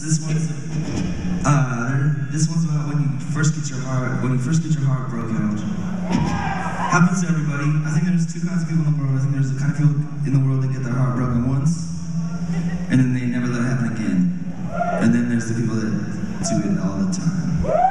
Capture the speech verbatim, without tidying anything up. this one's uh, this one's about when you first get your heart when you first get your heart broken out. Happens to everybody. I think there's two kinds of people in the world. I think there's the kind of people in the world that get their heart broken once, and then they never let it happen again. And then there's the people that do it all the time.